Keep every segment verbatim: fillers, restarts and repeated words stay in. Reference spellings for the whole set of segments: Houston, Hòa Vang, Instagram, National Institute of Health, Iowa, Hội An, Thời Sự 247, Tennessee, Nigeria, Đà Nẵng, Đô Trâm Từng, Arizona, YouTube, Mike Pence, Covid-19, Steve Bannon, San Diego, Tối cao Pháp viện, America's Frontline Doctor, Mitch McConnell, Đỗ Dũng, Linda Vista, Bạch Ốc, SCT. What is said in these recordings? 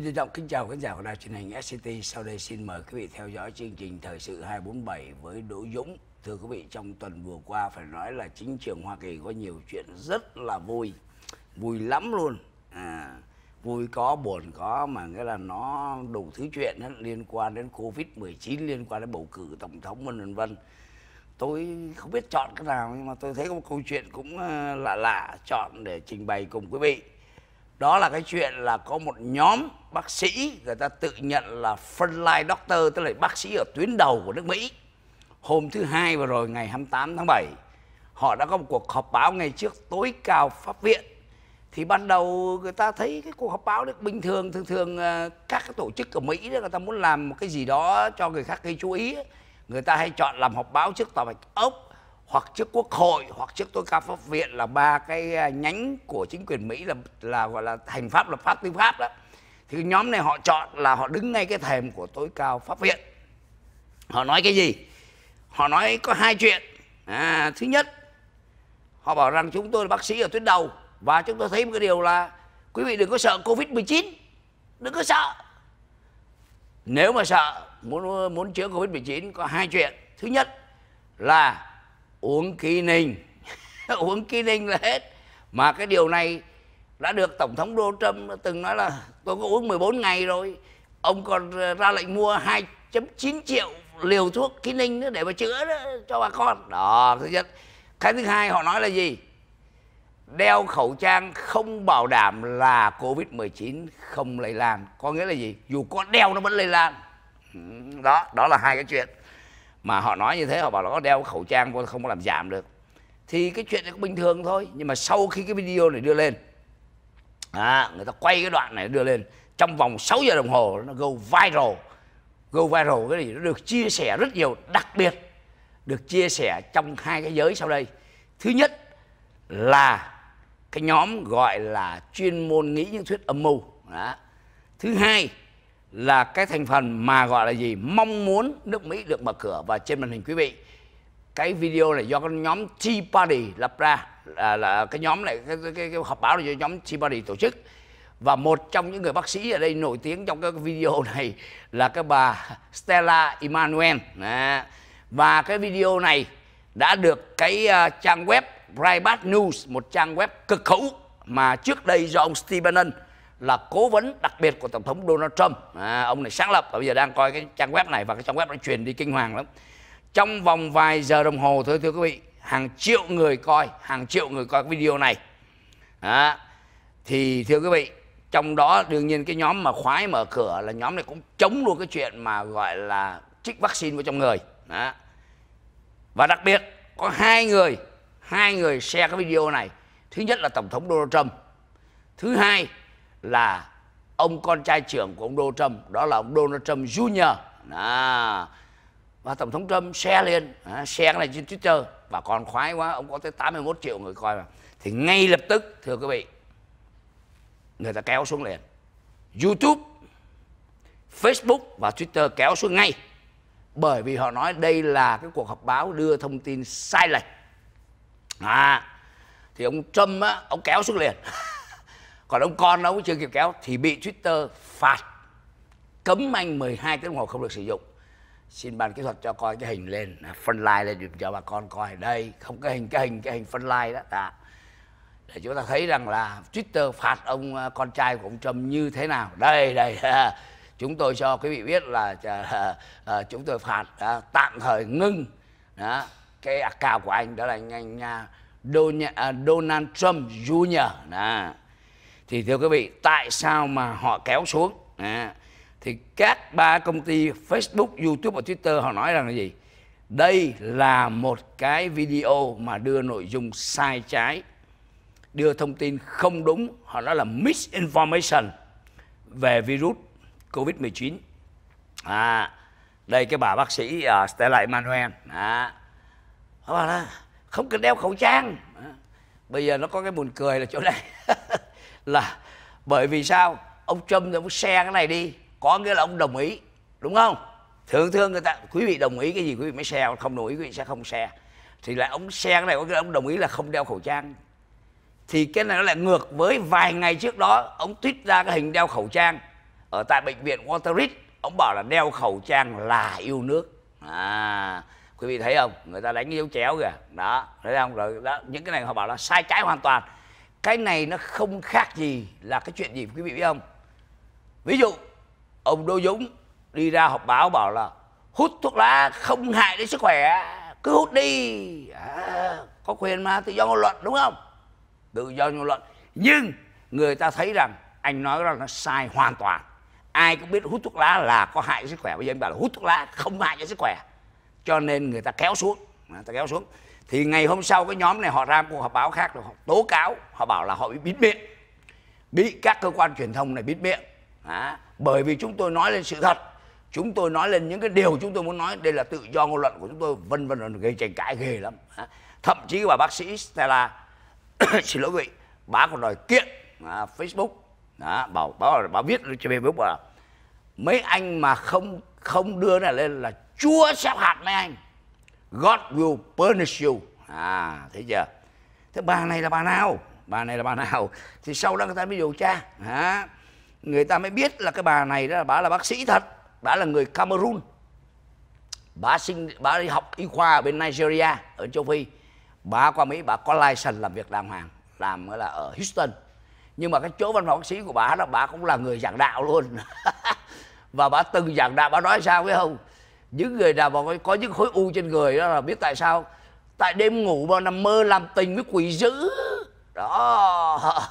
Xin trân trọng kính chào khán giả của đài truyền hình ét xê tê. Sau đây xin mời quý vị theo dõi chương trình Thời sự hai bốn bảy với Đỗ Dũng. Thưa quý vị, trong tuần vừa qua phải nói là chính trường Hoa Kỳ có nhiều chuyện rất là vui, vui lắm luôn. À, vui có, buồn có, mà nghĩa là nó đủ thứ chuyện đó, liên quan đến Covid mười chín, liên quan đến bầu cử tổng thống vân vân vân. Tôi không biết chọn cái nào nhưng mà tôi thấy có một câu chuyện cũng lạ lạ chọn để trình bày cùng quý vị. Đó là cái chuyện là có một nhóm bác sĩ người ta tự nhận là Frontline Doctor, tức là bác sĩ ở tuyến đầu của nước Mỹ. Hôm thứ Hai vừa rồi, ngày hai mươi tám tháng bảy, họ đã có một cuộc họp báo ngay trước Tối cao Pháp viện. Thì ban đầu người ta thấy cái cuộc họp báo được bình thường, thường thường các cái tổ chức ở Mỹ đó, người ta muốn làm một cái gì đó cho người khác gây chú ý. Người ta hay chọn làm họp báo trước Tòa Bạch Ốc, hoặc trước Quốc hội, hoặc trước Tối cao Pháp viện, là ba cái nhánh của chính quyền Mỹ là là gọi là hành pháp, lập pháp, tư pháp đó. Thì nhóm này họ chọn là họ đứng ngay cái thềm của Tối cao Pháp viện. Họ nói cái gì? Họ nói có hai chuyện. À, thứ nhất, họ bảo rằng chúng tôi là bác sĩ ở tuyến đầu và chúng tôi thấy một cái điều là quý vị đừng có sợ Covid mười chín, đừng có sợ. Nếu mà sợ muốn muốn chữa Covid mười chín có hai chuyện. Thứ nhất là uống Kinin, uống Kinin là hết. Mà cái điều này đã được Tổng thống Đô Trâm từng nói là tôi có uống mười bốn ngày rồi. Ông còn ra lệnh mua hai chấm chín triệu liều thuốc Kinin nữa để mà chữa đó, cho bà con. Đó, thứ nhất. Cái thứ hai họ nói là gì? Đeo khẩu trang không bảo đảm là Covid mười chín không lây lan. Có nghĩa là gì? Dù có đeo nó vẫn lây lan. Đó, đó là hai cái chuyện mà họ nói như thế. Họ bảo nó đeo khẩu trang không có làm giảm được. Thì cái chuyện này cũng bình thường thôi. Nhưng mà sau khi cái video này đưa lên, à, người ta quay cái đoạn này đưa lên, trong vòng sáu giờ đồng hồ nó go viral. Go viral cái gì nó được chia sẻ rất nhiều. Đặc biệt được chia sẻ trong hai cái giới sau đây. Thứ nhất là cái nhóm gọi là chuyên môn nghĩ những thuyết âm mưu. Đó. Thứ hai là cái thành phần mà gọi là gì, mong muốn nước Mỹ được mở cửa. Và trên màn hình quý vị, cái video này do cái nhóm Tea Party lập ra, là, là cái nhóm này, cái, cái, cái, cái họp báo này do nhóm Tea Party tổ chức. Và một trong những người bác sĩ ở đây nổi tiếng trong cái video này là cái bà Stella Immanuel. Đó. Và cái video này đã được cái uh, trang web Breitbart News, một trang web cực hữu mà trước đây do ông Steve Bannon là cố vấn đặc biệt của Tổng thống Donald Trump, à, ông này sáng lập. Và bây giờ đang coi cái trang web này, và cái trang web nó truyền đi kinh hoàng lắm. Trong vòng vài giờ đồng hồ thôi thưa quý vị, hàng triệu người coi, hàng triệu người coi cái video này. À, thì thưa quý vị, trong đó đương nhiên cái nhóm mà khoái mở cửa là nhóm này cũng chống luôn cái chuyện mà gọi là trích vaccine vào trong người. À, và đặc biệt có hai người, hai người share cái video này. Thứ nhất là Tổng thống Donald Trump. Thứ hai là ông con trai trưởng của ông Đô Trump, đó là ông Donald Trump Junior Đó. Và Tổng thống Trump share lên, share cái này trên Twitter. Bà con khoái quá, ông có tới tám mươi mốt triệu người coi mà. Thì ngay lập tức, thưa quý vị, người ta kéo xuống liền. YouTube, Facebook và Twitter kéo xuống ngay. Bởi vì họ nói đây là cái cuộc họp báo đưa thông tin sai lệch. À, thì ông Trump á, ông kéo xuống liền. Còn ông con ông chưa kịp kéo thì bị Twitter phạt, cấm anh mười hai tiếng đồng hồ không được sử dụng. Xin ban kỹ thuật cho coi cái hình lên, phân like lên cho bà con coi. Đây, không cái hình, cái hình, cái hình phân like đó. Đã. Để chúng ta thấy rằng là Twitter phạt ông con trai của ông Trump như thế nào. Đây, đây, chúng tôi cho quý vị biết là chúng tôi phạt đã, tạm thời ngưng đó, cái account của anh, đó là anh, anh Donald Trump Junior Đó. Thì thưa quý vị, tại sao mà họ kéo xuống? À, thì các ba công ty Facebook, YouTube và Twitter họ nói rằng là gì? Đây là một cái video mà đưa nội dung sai trái, đưa thông tin không đúng, họ nói là misinformation về virus Covid mười chín. À, đây cái bà bác sĩ uh, Stella Immanuel. À, họ bảo là không cần đeo khẩu trang. À, bây giờ nó có cái buồn cười là chỗ này. Là bởi vì sao ông Trump ông share cái này đi, có nghĩa là ông đồng ý, đúng không? Thường thường người ta, quý vị đồng ý cái gì quý vị mới share, không đồng ý quý vị sẽ không share. Thì lại ông share cái này có nghĩa là ông đồng ý là không đeo khẩu trang. Thì cái này nó lại ngược với vài ngày trước đó ông tweet ra cái hình đeo khẩu trang ở tại bệnh viện Walter Reed, ông bảo là đeo khẩu trang là yêu nước. À, quý vị thấy không? Người ta đánh cái dấu chéo kìa. Đó, thấy không? Rồi đó, những cái này họ bảo là sai trái hoàn toàn. Cái này nó không khác gì là cái chuyện gì quý vị biết không? Ví dụ, ông Đỗ Dũng đi ra họp báo bảo là hút thuốc lá không hại đến sức khỏe, cứ hút đi. À, có quyền mà, tự do ngôn luận, đúng không? Tự do ngôn luận. Nhưng người ta thấy rằng anh nói rằng nó sai hoàn toàn. Ai cũng biết hút thuốc lá là có hại sức khỏe. Bây giờ anh bảo là hút thuốc lá không hại cho sức khỏe, cho nên người ta kéo xuống, người ta kéo xuống. Thì ngày hôm sau cái nhóm này họ ra cuộc họp báo khác rồi họ tố cáo, họ bảo là họ bị bịt miệng, bị các cơ quan truyền thông này bịt miệng. Đó. Bởi vì chúng tôi nói lên sự thật, chúng tôi nói lên những cái điều chúng tôi muốn nói, đây là tự do ngôn luận của chúng tôi, vân vân, gây tranh cãi ghê lắm. Đó. Thậm chí cái bà bác sĩ Stella, xin lỗi quý vị, bà còn đòi kiện à, Facebook. Đó, bảo bảo bảo viết cho Facebook bảo mấy anh mà không không đưa này lên là Chúa sẽ phạt mấy anh. God will punish you. À, thấy chưa? Thế bà này là bà nào? Bà này là bà nào? Thì sau đó người ta mới điều tra. À, người ta mới biết là cái bà này đó là bà là bác sĩ thật, bà là người Cameroon. Bà sinh bà đi học y khoa ở bên Nigeria ở châu Phi. Bà qua Mỹ bà có license làm việc đàng hoàng, làm là ở Houston. Nhưng mà cái chỗ văn phòng bác sĩ của bà đó, bà cũng là người giảng đạo luôn. Và bà từng giảng đạo, bà nói sao biết không? Những người nào mà có những khối u trên người đó là biết tại sao? Tại đêm ngủ mà nằm mơ làm tình với quỷ dữ. Đó.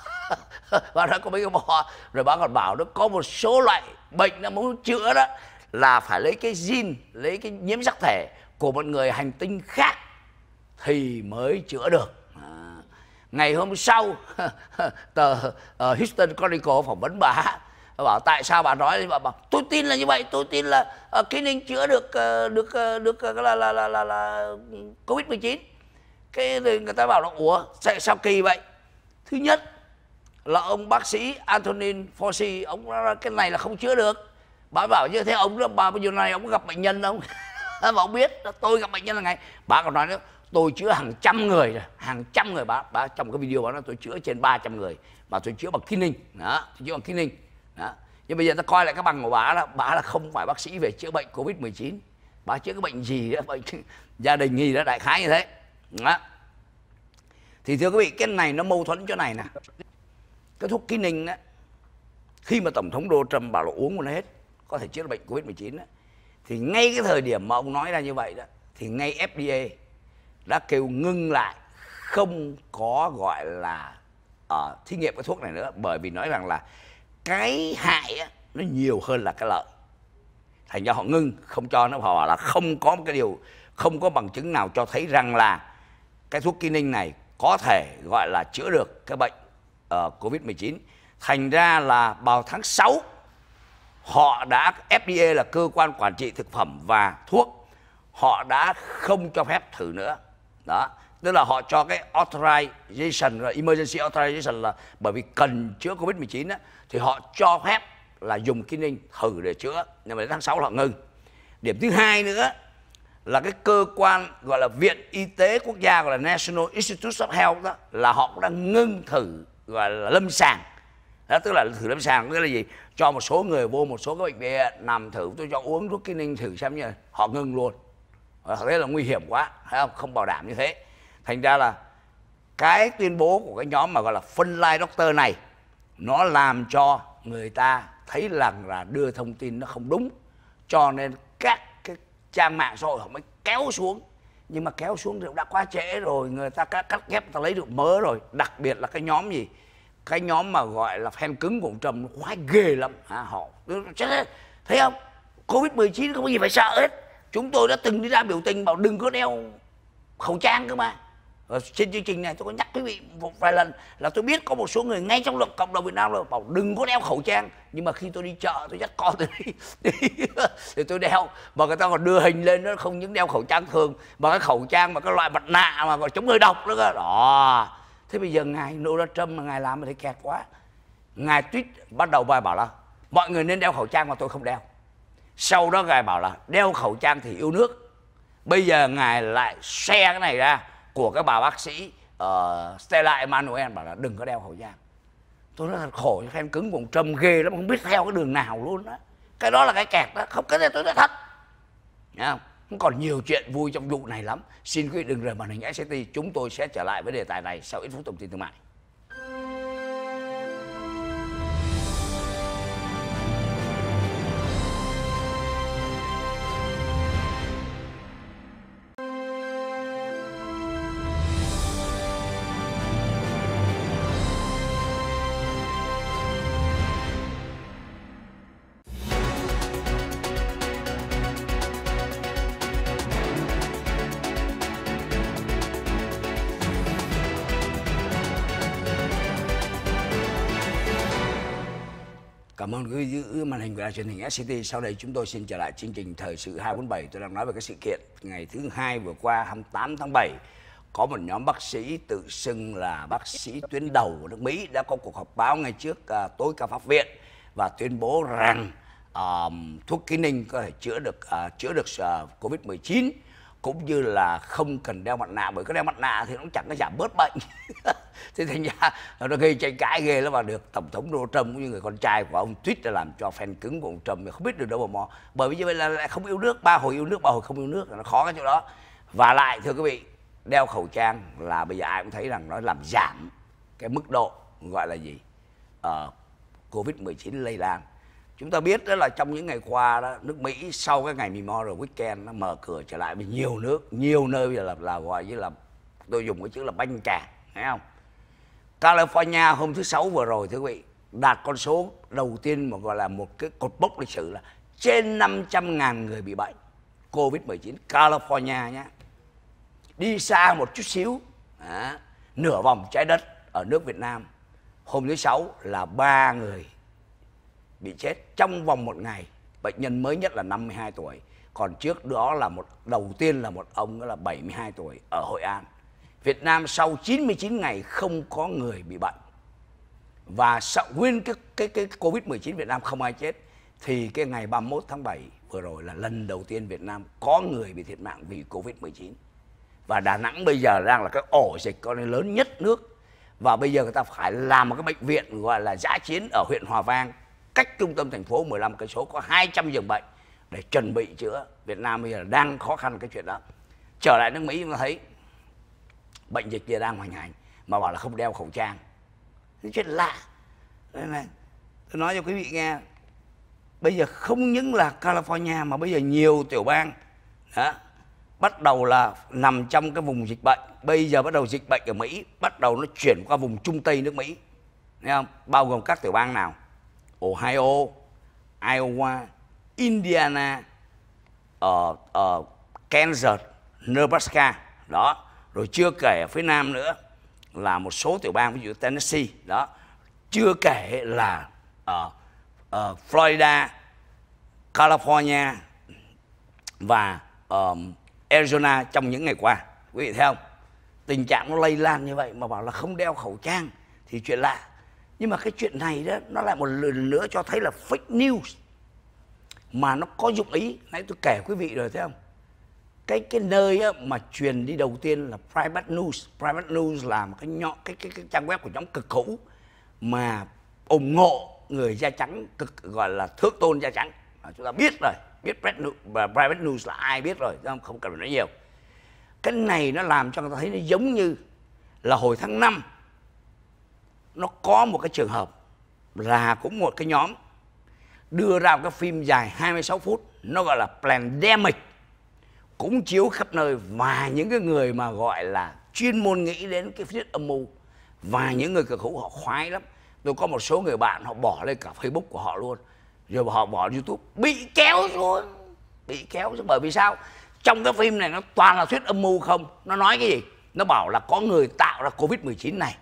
Bà nói có mấy cái bò. Rồi bà còn bảo nó có một số loại bệnh nó muốn chữa đó là phải lấy cái gene, lấy cái nhiễm sắc thể của một người hành tinh khác thì mới chữa được. Ngày hôm sau, tờ uh, Houston Chronicle phỏng vấn bà, bà bảo tại sao bà nói, bà bảo tôi tin là như vậy, tôi tin là uh, ký ninh chữa được uh, được uh, được uh, là, là, là, là, là Covid mười chín. Cái người ta bảo là ủa sao kỳ vậy? Thứ nhất là ông bác sĩ Anthony Fauci, ông nói cái này là không chữa được. Bà bảo như thế ông đó, bà bây giờ này ông gặp bệnh nhân không? Bà không biết, tôi gặp bệnh nhân là ngày. Bà còn nói nữa, tôi chữa hàng trăm người rồi, hàng trăm người bác, bác trong cái video bác nói tôi chữa trên ba trăm người, mà tôi chữa bằng ký ninh, đó, tôi chữa bằng ký ninh, đó. Nhưng bây giờ ta coi lại cái bằng của bác đó, bác là không phải bác sĩ về chữa bệnh Covid mười chín, bác chữa cái bệnh gì đó, bệnh gia đình gì đó, đại khái như thế, đó. Thì thưa quý vị, cái này nó mâu thuẫn chỗ này nè, cái thuốc ký ninh đó, khi mà Tổng thống Đô Trump bảo là uống một hết, có thể chữa bệnh Covid mười chín đó, thì ngay cái thời điểm mà ông nói ra như vậy đó, thì ngay F D A đã kêu ngưng lại, không có gọi là uh, thí nghiệm cái thuốc này nữa, bởi vì nói rằng là cái hại á, nó nhiều hơn là cái lợi, thành ra họ ngưng không cho nó. Họ bảo là không có một cái điều, không có bằng chứng nào cho thấy rằng là cái thuốc ký ninh này có thể gọi là chữa được cái bệnh uh, Covid mười chín. Thành ra là vào tháng sáu họ đã, F D A là cơ quan quản trị thực phẩm và thuốc, họ đã không cho phép thử nữa. Đó, tức là họ cho cái authorization, emergency authorization là bởi vì cần chữa Covid mười chín thì họ cho phép là dùng ký ninh thử để chữa, nhưng mà đến tháng sáu họ ngừng. Điểm thứ hai nữa là cái cơ quan gọi là Viện Y tế Quốc gia, gọi là National Institute of Health đó, là họ cũng đang ngưng thử gọi là lâm sàng. Đó, tức là thử lâm sàng nghĩa là gì? Cho một số người vô một số các bệnh viện nằm thử, tôi cho uống thuốc ký ninh thử xem như, họ ngừng luôn. Thế là nguy hiểm quá, thấy không? Không bảo đảm như thế. Thành ra là cái tuyên bố của cái nhóm mà gọi là Frontline Doctor này, nó làm cho người ta thấy rằng là đưa thông tin nó không đúng, cho nên các cái trang mạng xã hội họ mới kéo xuống. Nhưng mà kéo xuống thì đã quá trễ rồi, người ta cắt ghép, người ta lấy được mớ rồi. Đặc biệt là cái nhóm gì, cái nhóm mà gọi là fan cứng của ông Trump nó quá ghê lắm. À, họ thấy không, Covid mười chín không có gì phải sợ hết, chúng tôi đã từng đi ra biểu tình bảo đừng có đeo khẩu trang cơ mà. Ở trên chương trình này tôi có nhắc quý vị một vài lần là tôi biết có một số người ngay trong luật cộng đồng Việt Nam là bảo đừng có đeo khẩu trang, nhưng mà khi tôi đi chợ tôi dắt con tôi đi, đi thì tôi đeo, mà người ta còn đưa hình lên, nó không những đeo khẩu trang thường mà cái khẩu trang mà cái loại mặt nạ mà còn chống hơi độc nữa cơ. Đó. Thế bây giờ ngài Donald Trump mà ngài làm mà thấy kẹt quá, ngài tweet bắt đầu bài bảo là mọi người nên đeo khẩu trang mà tôi không đeo. Sau đó ngài bảo là đeo khẩu trang thì yêu nước. Bây giờ ngài lại share cái này ra của cái bà bác sĩ uh, Stella Immanuel, bảo là đừng có đeo khẩu trang. Tôi nói là khổ fan cứng của ông Trump ghê lắm, không biết theo cái đường nào luôn đó. Cái đó là cái kẹt đó, không, cái này tôi đã thật. Nghe không? Cũng còn nhiều chuyện vui trong vụ này lắm. Xin quý vị đừng rời màn hình ét xê tê, chúng tôi sẽ trở lại với đề tài này sau ít phút thông tin thương mại. Cảm ơn quý vị giữ màn hình của đài truyền hình ét xê tê. Sau đây chúng tôi xin trở lại chương trình Thời sự hai bốn bảy. Tôi đang nói về cái sự kiện ngày thứ hai vừa qua, hai mươi tám tháng bảy. Có một nhóm bác sĩ tự xưng là bác sĩ tuyến đầu của nước Mỹ đã có cuộc họp báo ngay trước à, Tối cao Pháp viện và tuyên bố rằng à, thuốc ký ninh có thể chữa được à, chữa được à, Covid mười chín, cũng như là không cần đeo mặt nạ, bởi cái đeo mặt nạ thì nó cũng chẳng có giảm bớt bệnh. Thế thành ra nó gây tranh cãi ghê lắm, và được Tổng thống Đô Trump cũng như người con trai của ông tweet ra làm cho fan cứng của ông Trump không biết được đâu mà mò. Bởi vì như vậy là lại không yêu nước, ba hồi yêu nước, ba hồi không yêu nước, nó khó cái chỗ đó. Và lại thưa quý vị, đeo khẩu trang là bây giờ ai cũng thấy rằng nó làm giảm cái mức độ gọi là gì à, Covid mười chín lây lan. Chúng ta biết đó là trong những ngày qua đó, nước Mỹ sau cái ngày Memorial Weekend nó mở cửa trở lại với nhiều nước, nhiều nơi bây giờ là, là gọi như là, tôi dùng cái chữ là banh càng, thấy không? California hôm thứ Sáu vừa rồi thưa quý vị, đạt con số đầu tiên mà gọi là một cái cột mốc lịch sử là trên năm trăm ngàn người bị bệnh Covid mười chín, California nhá. Đi xa một chút xíu, đó, nửa vòng trái đất ở nước Việt Nam, hôm thứ Sáu là ba người bị chết trong vòng một ngày. Bệnh nhân mới nhất là năm mươi hai tuổi, còn trước đó là một đầu tiên là một ông là bảy mươi hai tuổi ở Hội An. Việt Nam sau chín mươi chín ngày không có người bị bệnh, và sau nguyên cái cái cái Covid mười chín Việt Nam không ai chết, thì cái ngày ba mươi mốt tháng bảy vừa rồi là lần đầu tiên Việt Nam có người bị thiệt mạng vì Covid mười chín. Và Đà Nẵng bây giờ đang là cái ổ dịch có nên lớn nhất nước, và bây giờ người ta phải làm một cái bệnh viện gọi là dã chiến ở huyện Hòa Vang, cách trung tâm thành phố mười lăm cây số, có hai trăm giường bệnh để chuẩn bị chữa. Việt Nam bây giờ đang khó khăn cái chuyện đó. Trở lại nước Mỹ chúng ta thấy bệnh dịch kia đang hoành hành mà bảo là không đeo khẩu trang, cái chuyện lạ. Nên là tôi nói cho quý vị nghe, bây giờ không những là California mà bây giờ nhiều tiểu bang đó, bắt đầu là nằm trong cái vùng dịch bệnh. Bây giờ bắt đầu dịch bệnh ở Mỹ bắt đầu nó chuyển qua vùng Trung Tây nước Mỹ, thấy không? Bao gồm các tiểu bang nào? Ohio, Iowa, Indiana, ở uh, uh, Kansas, Nebraska đó, rồi chưa kể ở phía nam nữa là một số tiểu bang ví dụ Tennessee đó, chưa kể là uh, uh, Florida, California và uh, Arizona trong những ngày qua. Quý vị thấy không? Tình trạng nó lây lan như vậy mà bảo là không đeo khẩu trang thì chuyện lạ. Nhưng mà cái chuyện này đó, nó lại một lần nữa cho thấy là fake news mà nó có dụng ý. Nãy tôi kể quý vị rồi, thấy không? Cái cái nơi mà truyền đi đầu tiên là Breitbart News. Breitbart News là một cái, nhỏ, cái, cái, cái trang web của nhóm cực hữu mà ủng hộ người da trắng, cực gọi là thước tôn da trắng. À, chúng ta biết rồi, biết Breitbart News là ai biết rồi, không? Không cần phải nói nhiều. Cái này nó làm cho người ta thấy nó giống như là hồi tháng năm nó có một cái trường hợp là cũng một cái nhóm đưa ra một cái phim dài hai mươi sáu phút, nó gọi là Plandemic, cũng chiếu khắp nơi, và những cái người mà gọi là chuyên môn nghĩ đến cái thuyết âm mưu và những người cực hữu họ khoái lắm. Tôi có một số người bạn họ bỏ lên cả Facebook của họ luôn, rồi họ bỏ YouTube, bị kéo xuống, bị kéo xuống. Bởi vì sao? Trong cái phim này nó toàn là thuyết âm mưu không. Nó nói cái gì? Nó bảo là có người tạo ra Covid mười chín này,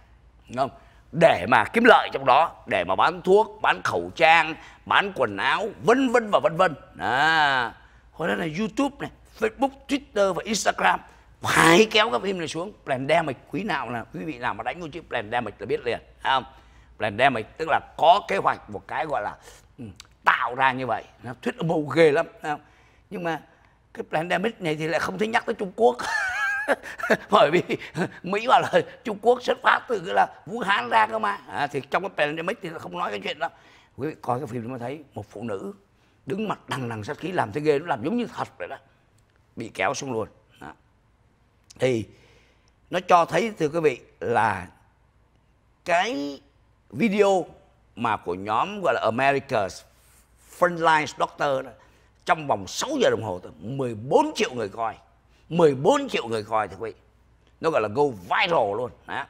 đúng không? Để mà kiếm lợi trong đó, để mà bán thuốc, bán khẩu trang, bán quần áo, vân vân và vân vân. À, hồi đó là YouTube này, Facebook, Twitter và Instagram phải kéo các phim này xuống. Plandemic, quý nào là quý vị nào mà đánh vô chữ Plandemic là biết liền, thấy không? Plandemic tức là có kế hoạch một cái gọi là tạo ra như vậy, nó thuyết âm mưu ghê lắm, thấy không? Nhưng mà cái Plandemic này thì lại không thấy nhắc tới Trung Quốc. Bởi vì Mỹ bảo là Trung Quốc xuất phát từ cái là Vũ Hán ra cơ mà. À, thì trong cái Plandemic thì không nói cái chuyện đó. Quý vị coi cái phim đó mới thấy một phụ nữ đứng mặt đằng đằng sát khí, làm thế ghê, nó làm giống như thật vậy đó, bị kéo xuống luôn. Đó. Thì nó cho thấy thưa quý vị là cái video mà của nhóm gọi là America's Frontline Doctor đó, trong vòng sáu giờ đồng hồ mười bốn triệu người coi, mười bốn triệu người coi thì quý vị, nó gọi là go viral luôn. Đó.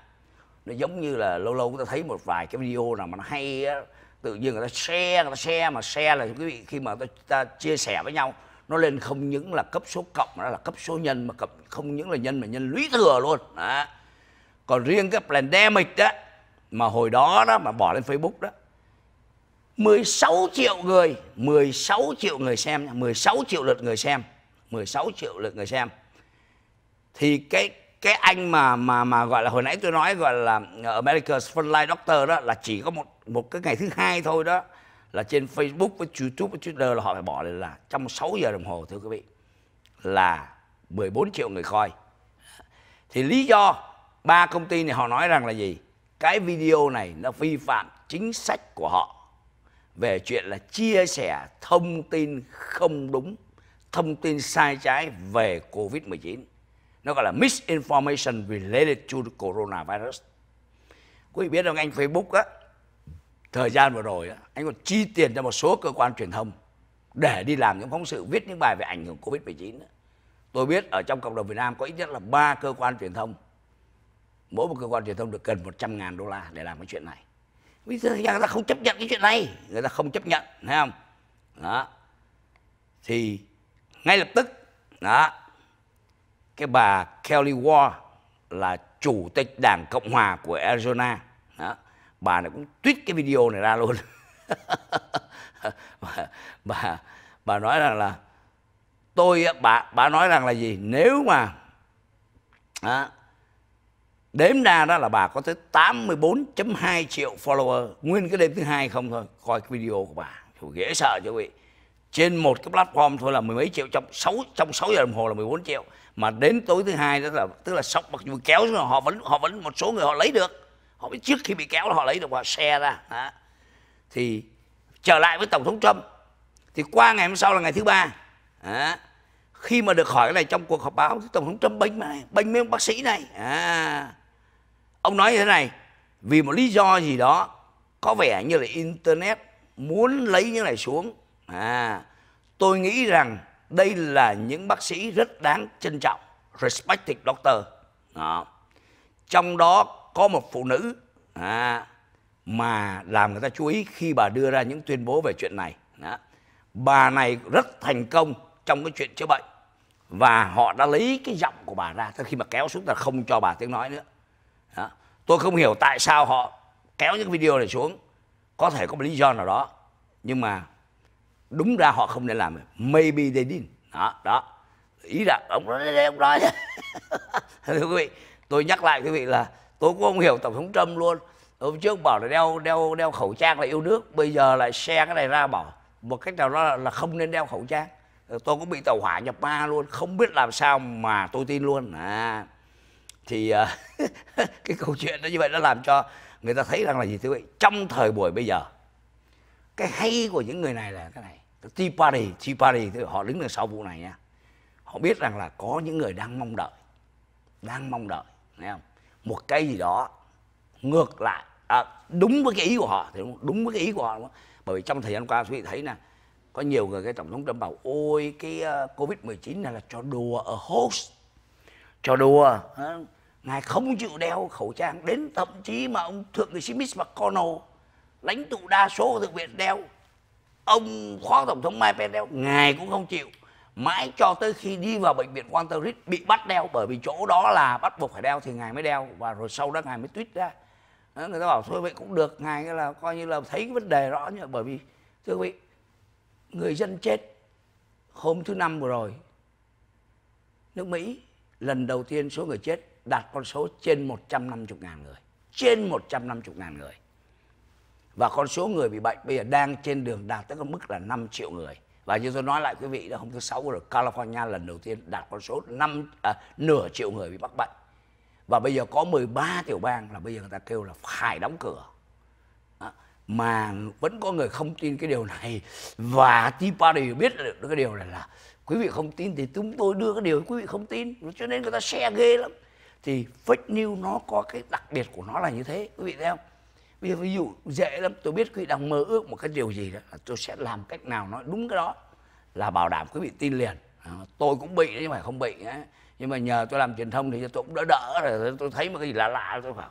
Nó giống như là lâu lâu chúng ta thấy một vài cái video nào mà nó hay đó, tự nhiên người ta share, người ta share mà share là quý vị khi mà ta, ta chia sẻ với nhau, nó lên không những là cấp số cộng mà nó là cấp số nhân, mà cấp, không những là nhân mà nhân lũy thừa luôn. Đó. Còn riêng cái Plandemic đó mà hồi đó đó mà bỏ lên Facebook đó, mười sáu triệu người, mười sáu triệu người xem, mười sáu triệu lượt người xem, mười sáu triệu lượt người xem. Thì cái cái anh mà mà mà gọi là hồi nãy tôi nói gọi là America's Frontline Doctor đó, là chỉ có một một cái ngày thứ hai thôi đó, là trên Facebook với YouTube với Twitter là họ phải bỏ lên là trong sáu giờ đồng hồ thưa quý vị là mười bốn triệu người coi. Thì lý do ba công ty này họ nói rằng là gì? Cái video này nó vi phạm chính sách của họ về chuyện là chia sẻ thông tin không đúng, thông tin sai trái về Covid mười chín. Nó gọi là misinformation related to the coronavirus. Quý vị biết không, anh Facebook á, thời gian vừa rồi á, anh còn chi tiền cho một số cơ quan truyền thông để đi làm những phóng sự viết những bài về ảnh hưởng Covid mười chín. Tôi biết ở trong cộng đồng Việt Nam có ít nhất là ba cơ quan truyền thông. Mỗi một cơ quan truyền thông được gần một trăm ngàn đô la để làm cái chuyện này. Bây giờ người ta không chấp nhận cái chuyện này, người ta không chấp nhận, thấy không? Đó. Thì ngay lập tức đó, cái bà Kelly Wall là chủ tịch Đảng Cộng hòa của Arizona đó, bà này cũng tweet cái video này ra luôn. bà, bà bà nói rằng là tôi bà bà nói rằng là gì, nếu mà đó, đếm ra đó là bà có tới tám mươi bốn phẩy hai triệu follower nguyên cái đêm thứ hai không thôi, coi cái video của bà. Trời, dễ sợ chứ quý vị. Trên một cái platform thôi là mười mấy triệu, trong sáu trong sáu giờ đồng hồ là mười bốn triệu, mà đến tối thứ hai đó là tức là sốc mặc dù kéo rồi họ vẫn họ vẫn một số người họ lấy được. Họ biết trước khi bị kéo là họ lấy được, họ share ra. Đó. Thì trở lại với Tổng thống Trump thì qua ngày hôm sau là ngày thứ ba. Đó. Khi mà được hỏi cái này trong cuộc họp báo, Tổng thống Trump bênh mà này, bênh mấy ông bác sĩ này. À, ông nói như thế này, vì một lý do gì đó, có vẻ như là Internet muốn lấy những này xuống. À, tôi nghĩ rằng đây là những bác sĩ rất đáng trân trọng, respected doctor. Đó. Trong đó có một phụ nữ à, mà làm người ta chú ý khi bà đưa ra những tuyên bố về chuyện này. Đó. Bà này rất thành công trong cái chuyện chữa bệnh, và họ đã lấy cái giọng của bà ra. Thế khi mà kéo xuống là không cho bà tiếng nói nữa. Đó. Tôi không hiểu tại sao họ kéo những video này xuống. Có thể có một lý do nào đó, nhưng mà đúng ra họ không nên làm. Maybe they didn't. Đó, đó. Ý là ông nói, ông nói. Thưa quý vị, tôi nhắc lại quý vị là tôi cũng không hiểu Tổng thống Trump luôn. Hôm trước bảo là đeo đeo đeo khẩu trang là yêu nước, bây giờ lại share cái này ra bảo một cách nào đó là, là không nên đeo khẩu trang. Tôi cũng bị tàu hỏa nhập ma luôn, không biết làm sao mà tôi tin luôn. À, thì uh, cái câu chuyện đó như vậy nó làm cho người ta thấy rằng là gì thưa quý vị, trong thời buổi bây giờ cái hay của những người này là cái này, Tea Party, Tea Party thì họ đứng đằng sau vụ này nha. Họ biết rằng là có những người đang mong đợi, đang mong đợi, thấy không? Một cái gì đó ngược lại, à, đúng với cái ý của họ, thì đúng, đúng với cái ý của họ. Bởi vì trong thời gian qua quý vị thấy nè, có nhiều người cái Tổng thống Trump bảo ôi cái Covid mười chín này là trò đùa ở host, trò đùa, ngài không chịu đeo khẩu trang, đến thậm chí mà ông thượng nghị sĩ Mitch McConnell, lãnh tụ đa số của Thượng viện đeo, ông phó Tổng thống Mike Pence đeo, ngài cũng không chịu, mãi cho tới khi đi vào bệnh viện Walter Reed bị bắt đeo, bởi vì chỗ đó là bắt buộc phải đeo thì ngài mới đeo, và rồi sau đó ngài mới tweet ra. Đó, người ta bảo thôi vậy cũng được, ngài là coi như là thấy cái vấn đề rõ, nhưng bởi vì thưa quý vị, người dân chết hôm thứ Năm vừa rồi, nước Mỹ lần đầu tiên số người chết đạt con số trên một trăm năm mươi ngàn người. Trên một trăm năm mươi ngàn người. Và con số người bị bệnh bây giờ đang trên đường đạt tới con mức là năm triệu người. Và như tôi nói lại quý vị, hôm thứ Sáu rồi California lần đầu tiên đạt con số năm à, nửa triệu người bị mắc bệnh. Và bây giờ có mười ba tiểu bang là bây giờ người ta kêu là phải đóng cửa. Đó. Mà vẫn có người không tin cái điều này. Và Tea Party biết được cái điều này là quý vị không tin thì chúng tôi đưa cái điều quý vị không tin. Cho nên người ta share ghê lắm. Thì fake news nó có cái đặc biệt của nó là như thế. Quý vị thấy không? Bây giờ ví dụ dễ lắm, tôi biết quý vị đang mơ ước một cái điều gì đó, là tôi sẽ làm cách nào nói đúng cái đó là bảo đảm quý vị tin liền. À, tôi cũng bị đấy, nhưng mà không bị ấy. Nhưng mà nhờ tôi làm truyền thông thì tôi cũng đỡ đỡ rồi, tôi thấy một cái gì lạ lạ tôi bảo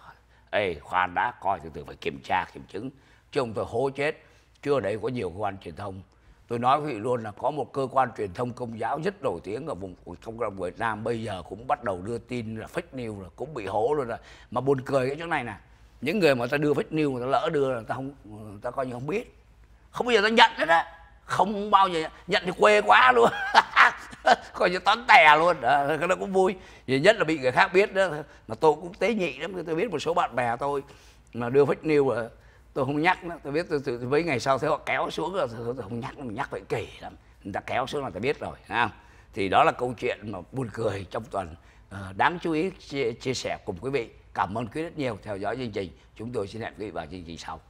ê khoan đã, coi từ từ phải kiểm tra kiểm chứng chứ không tôi hố chết. Chứ ở đây có nhiều cơ quan truyền thông, tôi nói quý vị luôn là có một cơ quan truyền thông công giáo rất nổi tiếng ở vùng trong vùng Việt Nam bây giờ cũng bắt đầu đưa tin là fake news, là cũng bị hố luôn rồi. Mà buồn cười cái chỗ này nè, những người mà ta đưa fake news, người ta lỡ đưa, người ta không, người ta coi như không biết, không bao giờ ta nhận hết á, không bao giờ nhận, nhận thì quê quá luôn, coi như tón tè luôn, đó, nó cũng vui. Vì nhất là bị người khác biết đó, mà tôi cũng tế nhị lắm, tôi biết một số bạn bè tôi mà đưa fake news, tôi không nhắc nữa, tôi biết tôi, tôi, tôi mấy ngày sau thấy họ kéo xuống rồi, tôi, tôi không nhắc, mình nhắc vậy kỳ lắm, người ta kéo xuống là ta biết rồi, không? Thì đó là câu chuyện mà buồn cười trong tuần, đáng chú ý chia, chia sẻ cùng quý vị. Cảm ơn quý rất nhiều theo dõi chương trình. Chúng tôi xin hẹn quý vị vào chương trình sau.